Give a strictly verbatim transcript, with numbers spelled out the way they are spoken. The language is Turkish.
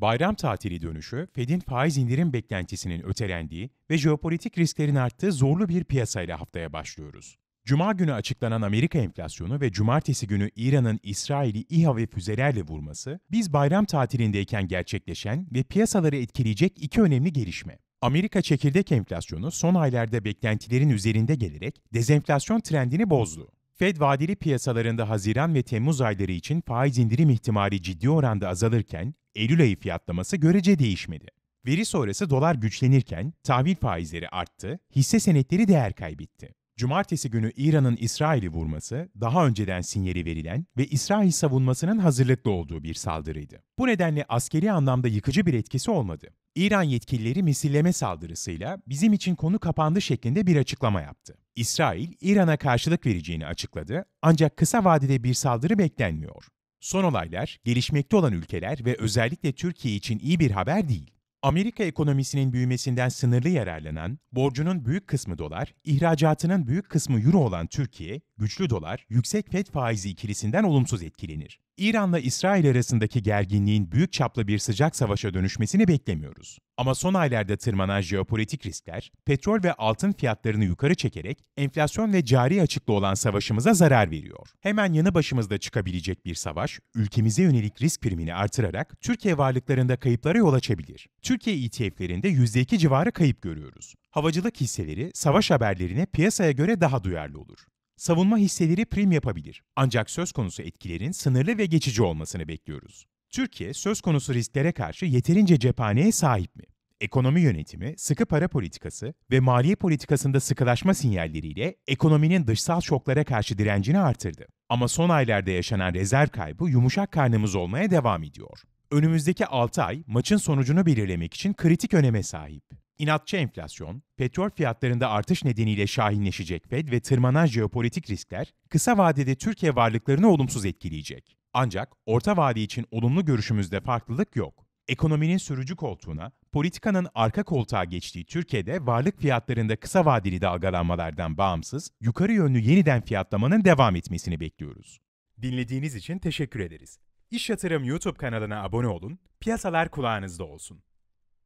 Bayram tatili dönüşü, Fed'in faiz indirim beklentisinin ötelendiği ve jeopolitik risklerin arttığı zorlu bir piyasayla haftaya başlıyoruz. Cuma günü açıklanan Amerika enflasyonu ve cumartesi günü İran'ın İsrail'i İHA ve füzelerle vurması, biz bayram tatilindeyken gerçekleşen ve piyasaları etkileyecek iki önemli gelişme. Amerika çekirdek enflasyonu son aylarda beklentilerin üzerinde gelerek dezenflasyon trendini bozdu. Fed vadeli piyasalarında Haziran ve Temmuz ayları için faiz indirim ihtimali ciddi oranda azalırken, Eylül ayı fiyatlaması görece değişmedi. Veri sonrası dolar güçlenirken tahvil faizleri arttı, hisse senetleri değer kaybetti. Cumartesi günü İran'ın İsrail'i vurması, daha önceden sinyali verilen ve İsrail savunmasının hazırlıklı olduğu bir saldırıydı. Bu nedenle askeri anlamda yıkıcı bir etkisi olmadı. İran yetkilileri misilleme saldırısıyla bizim için konu kapandı şeklinde bir açıklama yaptı. İsrail, İran'a karşılık vereceğini açıkladı ancak kısa vadede bir saldırı beklenmiyor. Son olaylar, gelişmekte olan ülkeler ve özellikle Türkiye için iyi bir haber değil. Amerika ekonomisinin büyümesinden sınırlı yararlanan, borcunun büyük kısmı dolar, ihracatının büyük kısmı euro olan Türkiye, güçlü dolar, yüksek Fed faizi ikilisinden olumsuz etkilenir. İran'la İsrail arasındaki gerginliğin büyük çaplı bir sıcak savaşa dönüşmesini beklemiyoruz. Ama son aylarda tırmanan jeopolitik riskler, petrol ve altın fiyatlarını yukarı çekerek enflasyon ve cari açıkla olan savaşımıza zarar veriyor. Hemen yanı başımızda çıkabilecek bir savaş, ülkemize yönelik risk primini artırarak Türkiye varlıklarında kayıplara yol açabilir. Türkiye E T F'lerinde yüzde iki civarı kayıp görüyoruz. Havacılık hisseleri savaş haberlerine piyasaya göre daha duyarlı olur. Savunma hisseleri prim yapabilir. Ancak söz konusu etkilerin sınırlı ve geçici olmasını bekliyoruz. Türkiye söz konusu risklere karşı yeterince cephaneye sahip mi? Ekonomi yönetimi, sıkı para politikası ve maliye politikasında sıkılaşma sinyalleriyle ekonominin dışsal şoklara karşı direncini artırdı. Ama son aylarda yaşanan rezerv kaybı yumuşak karnımız olmaya devam ediyor. Önümüzdeki altı ay maçın sonucunu belirlemek için kritik öneme sahip. İnatçı enflasyon, petrol fiyatlarında artış nedeniyle şahinleşecek Fed ve tırmanan jeopolitik riskler kısa vadede Türkiye varlıklarını olumsuz etkileyecek. Ancak orta vade için olumlu görüşümüzde farklılık yok. Ekonominin sürücü koltuğuna, politikanın arka koltuğa geçtiği Türkiye'de varlık fiyatlarında kısa vadeli dalgalanmalardan bağımsız, yukarı yönlü yeniden fiyatlamanın devam etmesini bekliyoruz. Dinlediğiniz için teşekkür ederiz. İş Yatırım YouTube kanalına abone olun, piyasalar kulağınızda olsun.